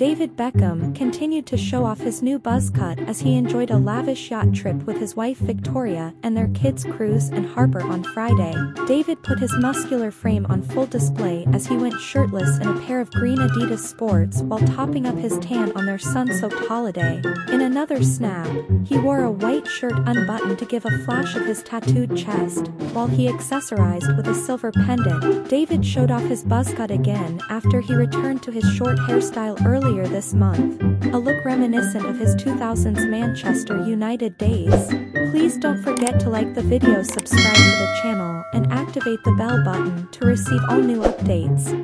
David Beckham continued to show off his new buzz cut as he enjoyed a lavish yacht trip with his wife Victoria and their kids Cruz and Harper on Friday. David put his muscular frame on full display as he went shirtless in a pair of green Adidas sports while topping up his tan on their sun-soaked holiday. In another snap, he wore a white shirt unbuttoned to give a flash of his tattooed chest, while he accessorized with a silver pendant. David showed off his buzz cut again after he returned to his short hairstyle earlier this month, a look reminiscent of his 2000s Manchester United days. Please don't forget to like the video, subscribe to the channel, and activate the bell button to receive all new updates.